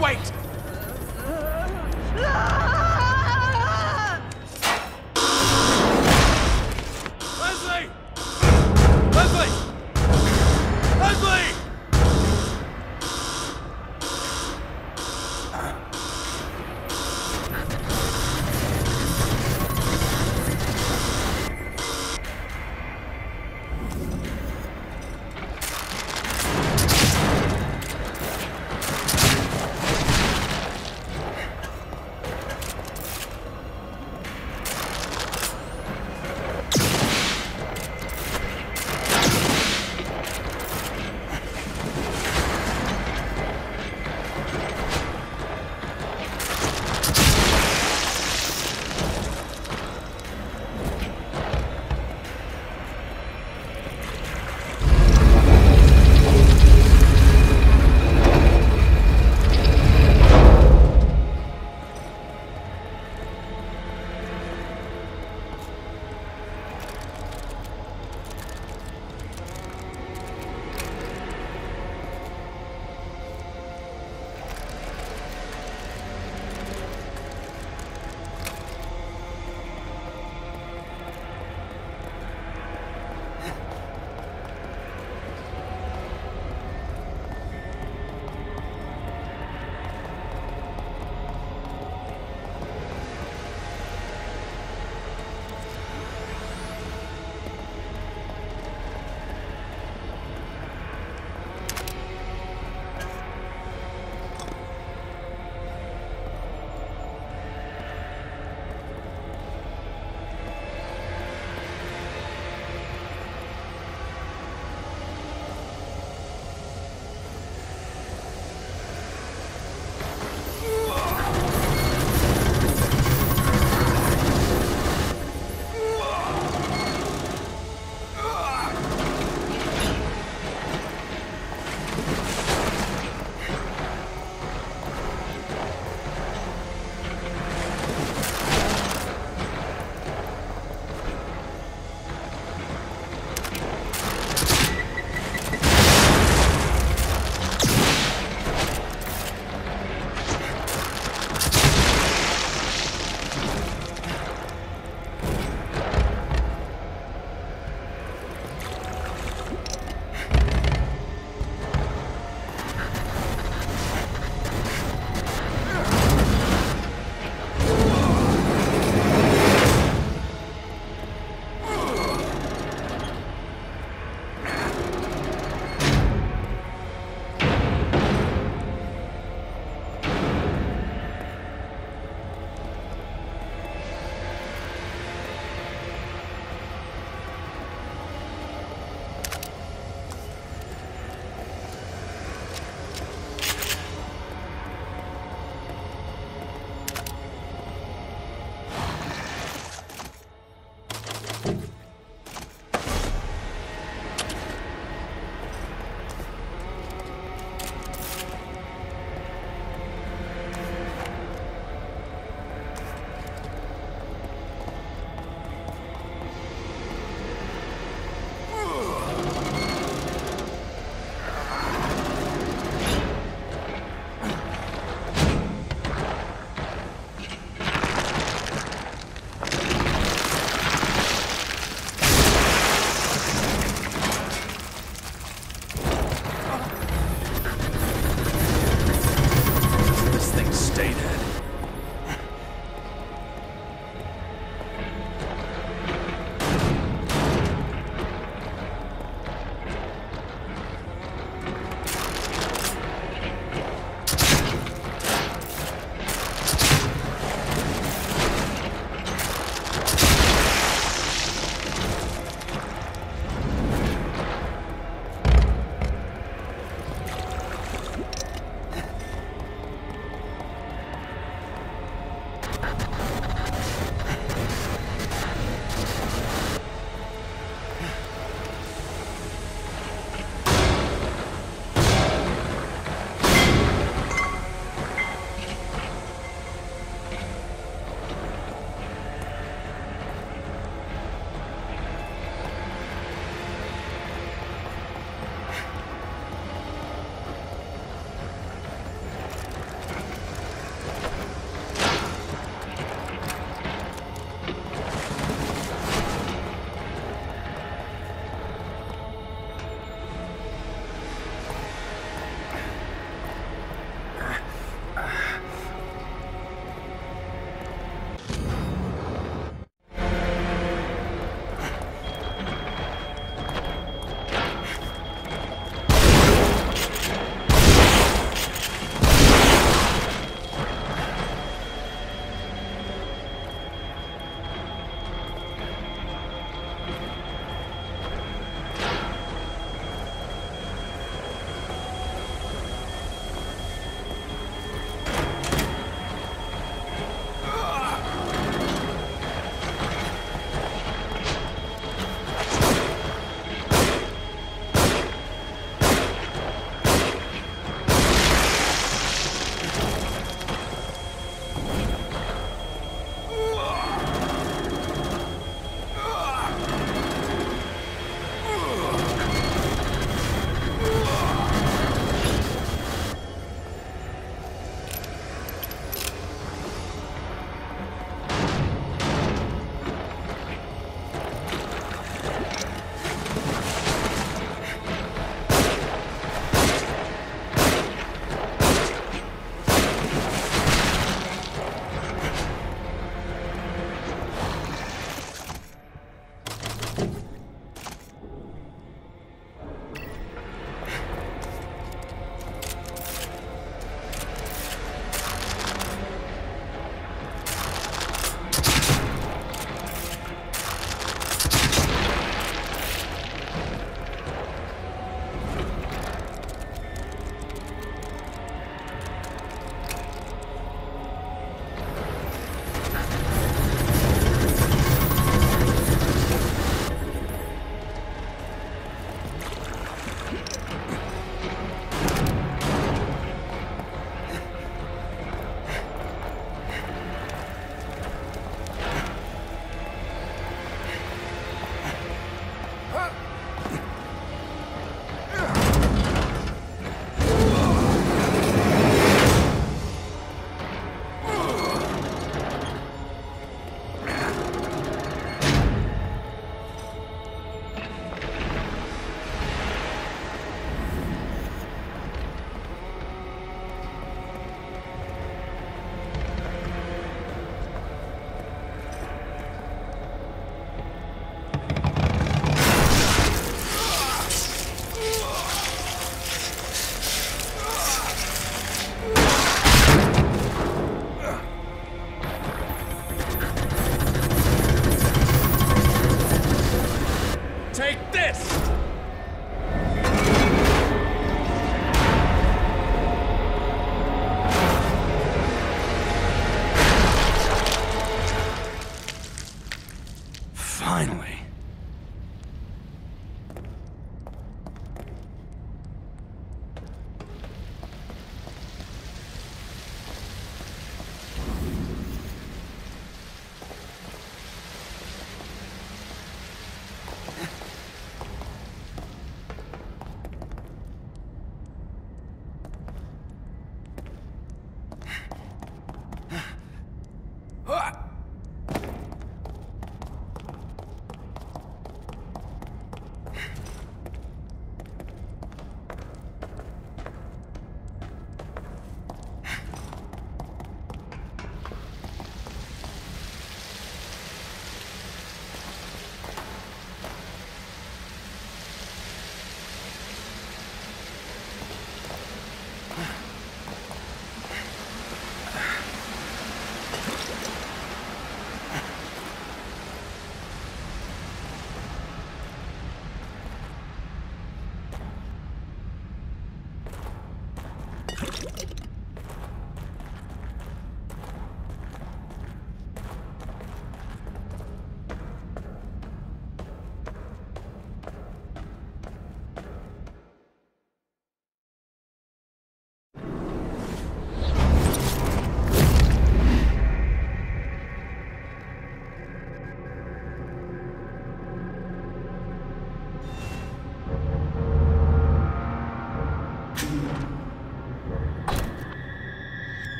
Wait! Leslie! Leslie! Leslie!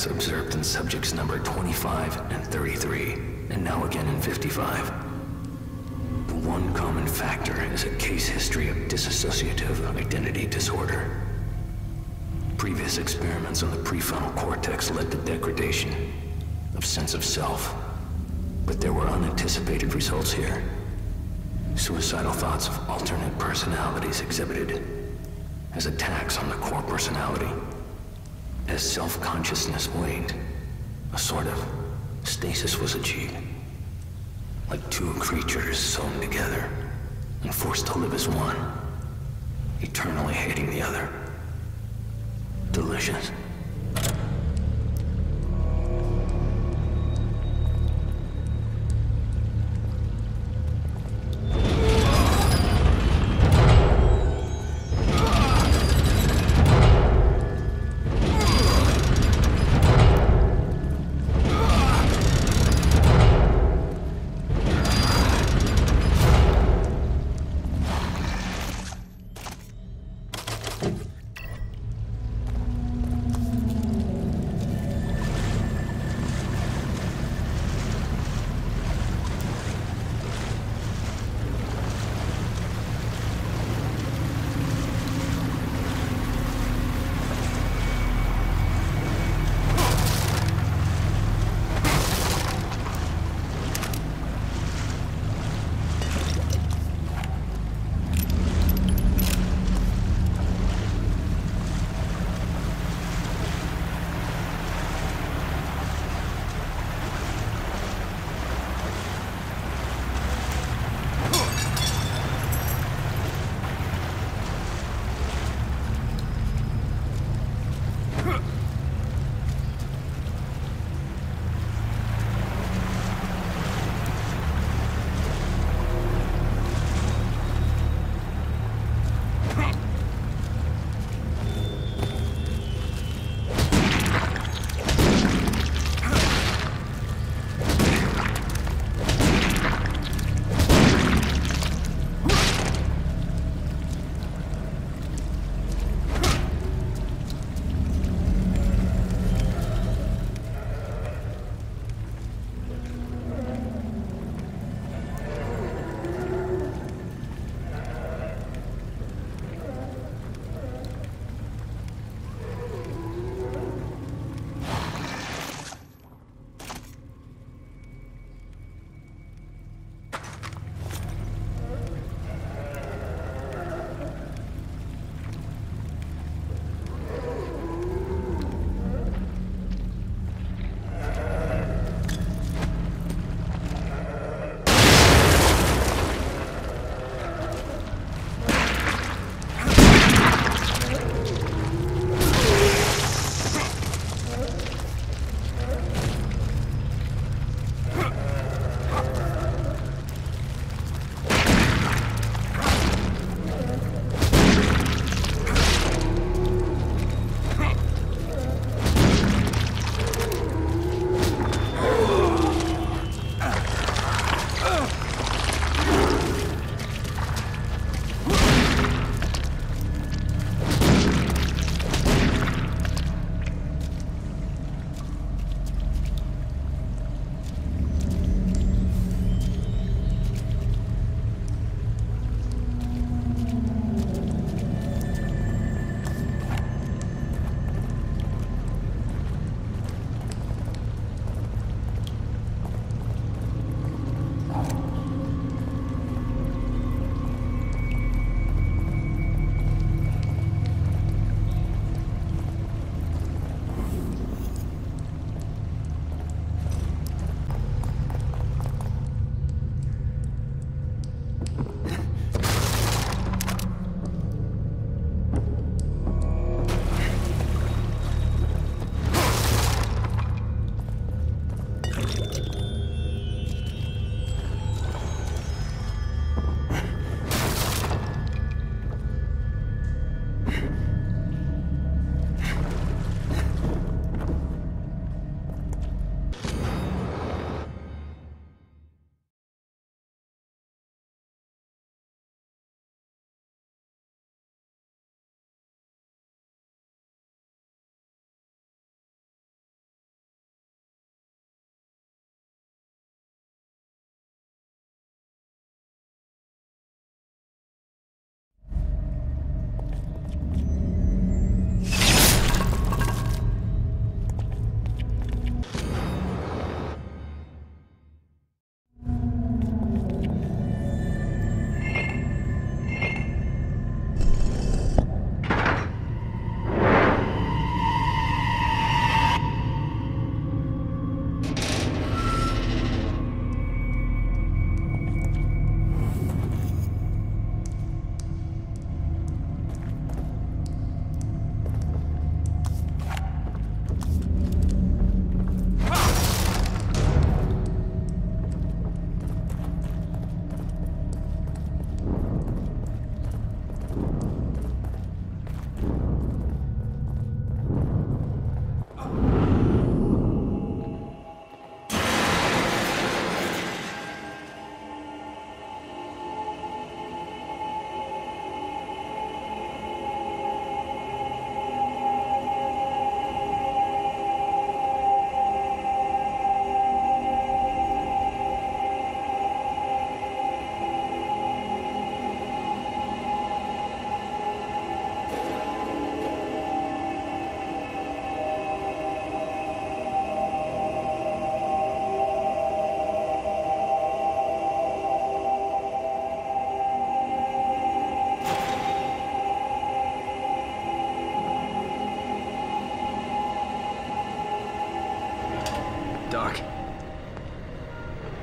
accidents observed in subjects numbered 25 and 33, and now again in 55. The one common factor is a case history of dissociative identity disorder. Previous experiments on the prefrontal cortex led to degradation of sense of self, but there were unanticipated results here. Suicidal thoughts of alternate personalities exhibited as attacks on the core personality. As self-consciousness waned, a sort of stasis was achieved, like two creatures sewn together and forced to live as one, eternally hating the other. Delicious.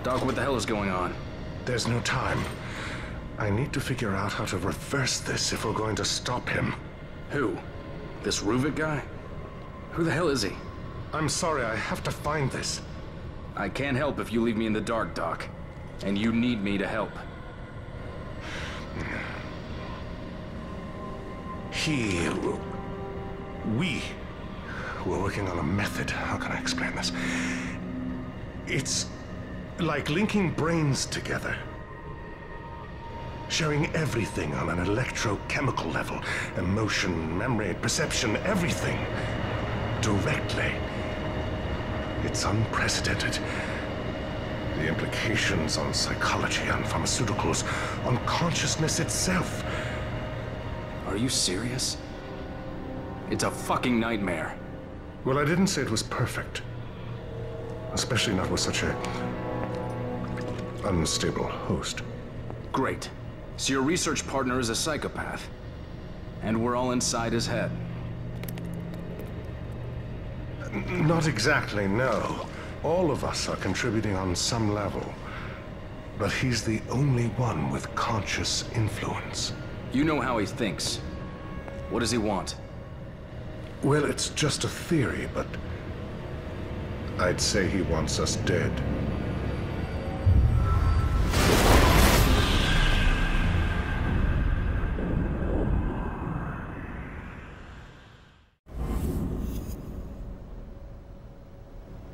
Doc, what the hell is going on? There's no time. I need to figure out how to reverse this if we're going to stop him. Who? This Ruvik guy? Who the hell is he? I'm sorry, I have to find this. I can't help if you leave me in the dark, Doc. And you need me to help. We're working on a method. How can I explain this? It's like linking brains together. Sharing everything on an electrochemical level. Emotion, memory, perception, everything. Directly. It's unprecedented. The implications on psychology, on pharmaceuticals, on consciousness itself. Are you serious? It's a fucking nightmare. Well, I didn't say it was perfect. Especially not with such a unstable host. Great. So your research partner is a psychopath. And we're all inside his head. Not exactly, no. All of us are contributing on some level. But he's the only one with conscious influence. You know how he thinks. What does he want? Well, it's just a theory, but I'd say he wants us dead.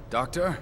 Doctor?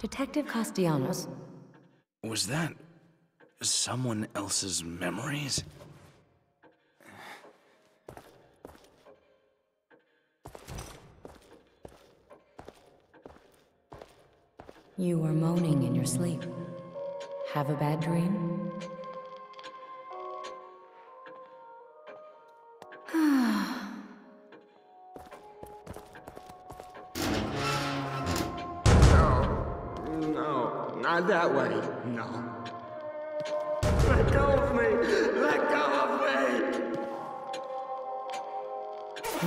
Detective Castellanos. Was that someone else's memories? You were moaning in your sleep. Have a bad dream? No, not that way, no. Let go of me! Let go of me!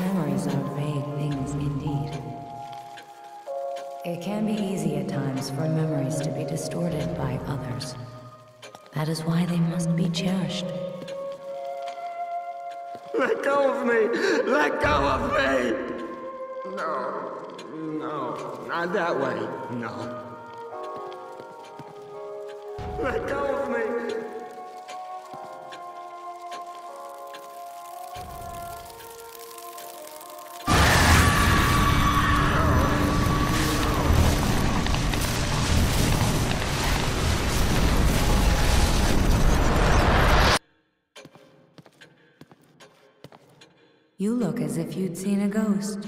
Memories are vague things indeed. It can be easy at times for memories to be distorted by others. That is why they must be cherished. Let go of me! Let go of me! No, no, not that way, no. Let go of me! You look as if you'd seen a ghost.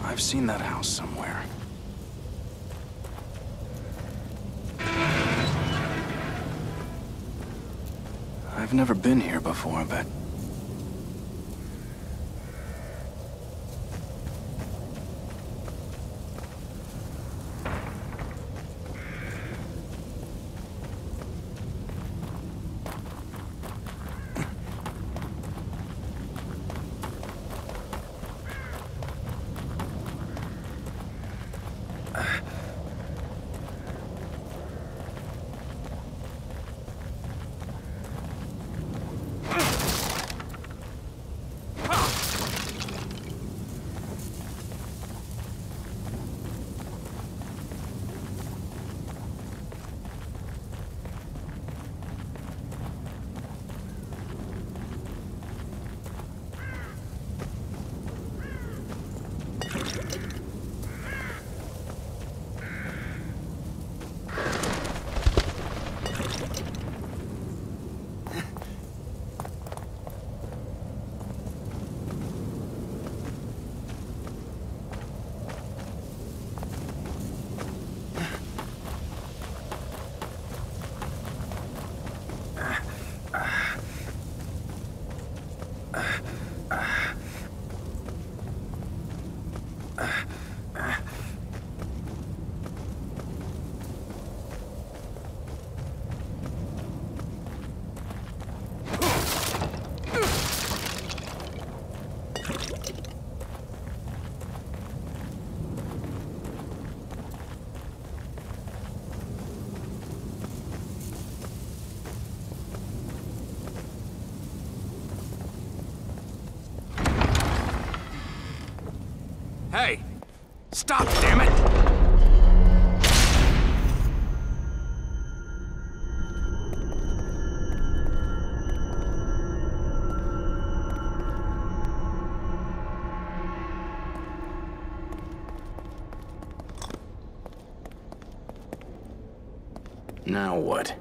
I've seen that house somewhere. I've never been here before, but... Hey! Stop, damn it! Now what?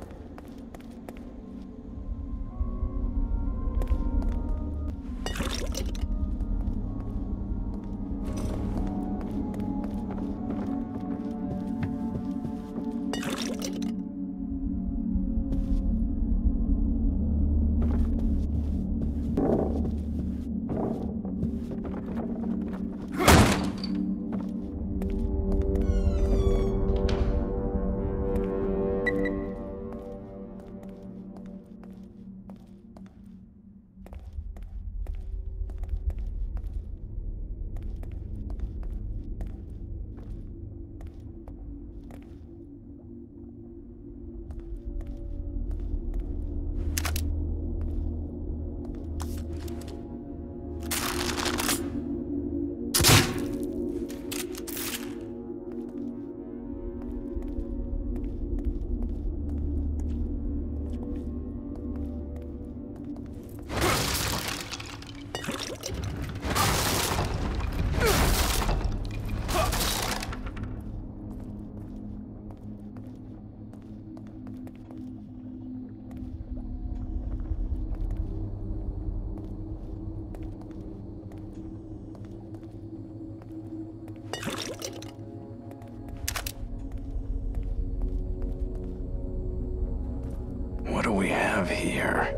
Here.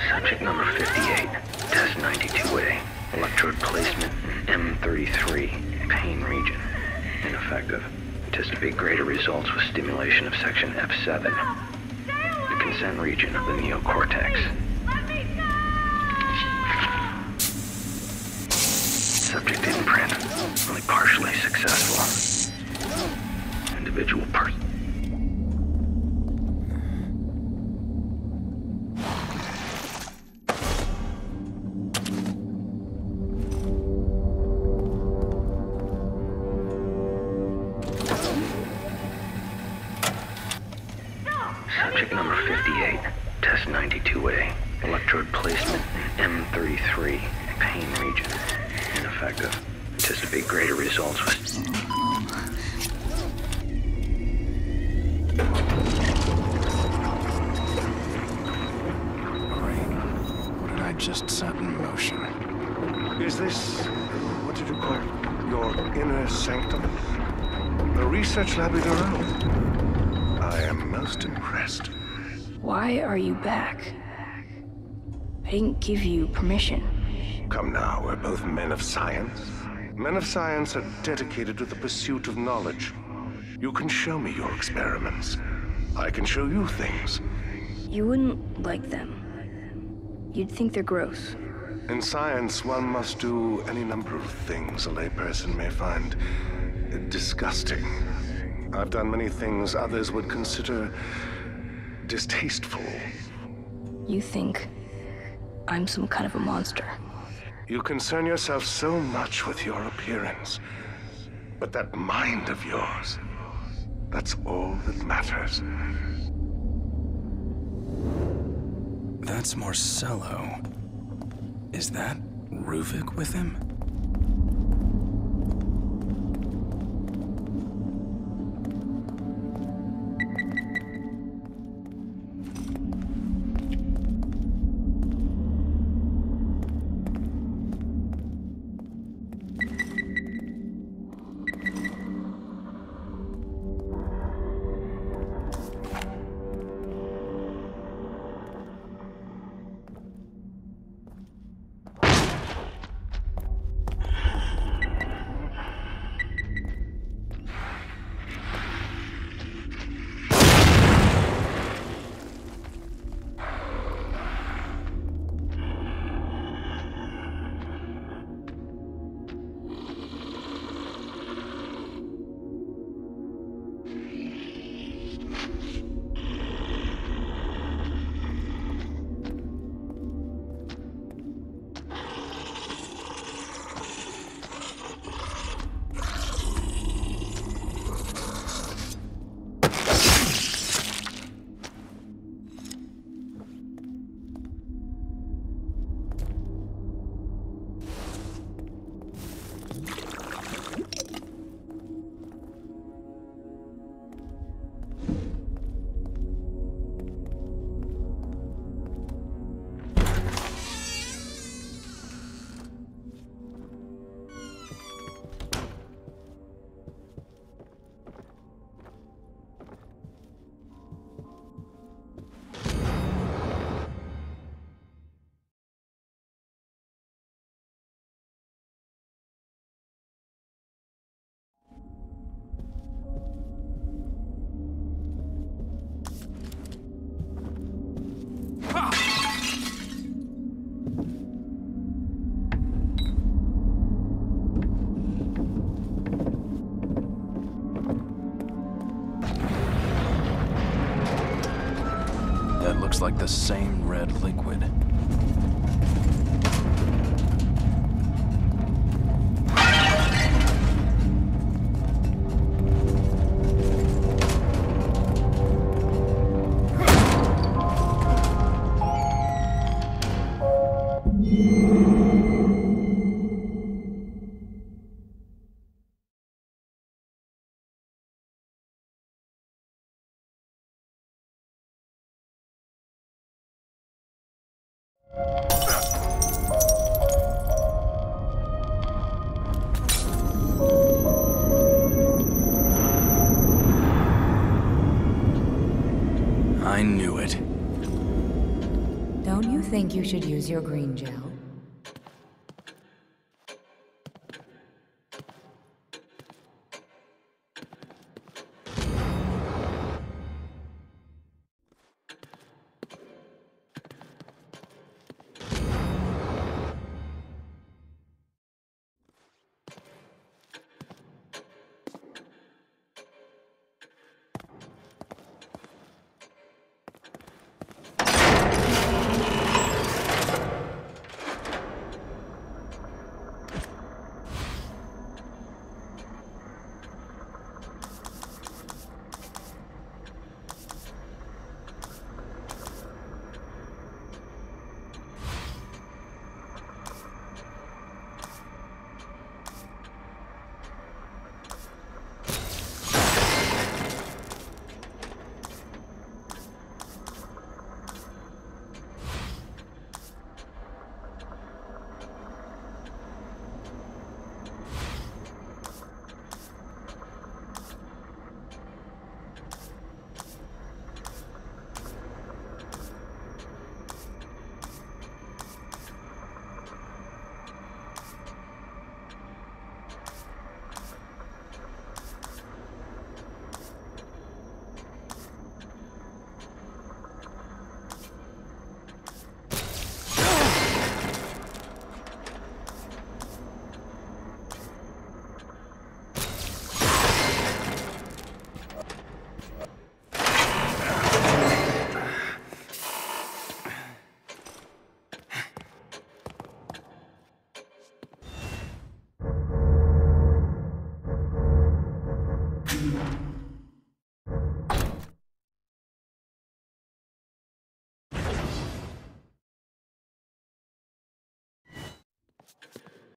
Subject number 58, test 92A, electrode placement in M33, pain region. Ineffective. Anticipate greater results with stimulation of section F7, the consent region of the neocortex. Subject in print, only partially successful. Individual person. Subject number 58, test 92A, electrode placement in M33, pain region. Ineffective. Anticipate greater results with... Great. What did I just set in motion? Is this... what did you call it? Your inner sanctum? The research lab is around. I am most impressed. Why are you back? I didn't give you permission. Come now, we're both men of science. Men of science are dedicated to the pursuit of knowledge. You can show me your experiments. I can show you things. You wouldn't like them. You'd think they're gross. In science, one must do any number of things a layperson may find disgusting. I've done many things others would consider distasteful. You think I'm some kind of a monster. You concern yourself so much with your appearance, but that mind of yours, that's all that matters. That's Marcello. Is that Ruvik with him? like the same red liquid. I knew it. Don't you think you should use your green gel?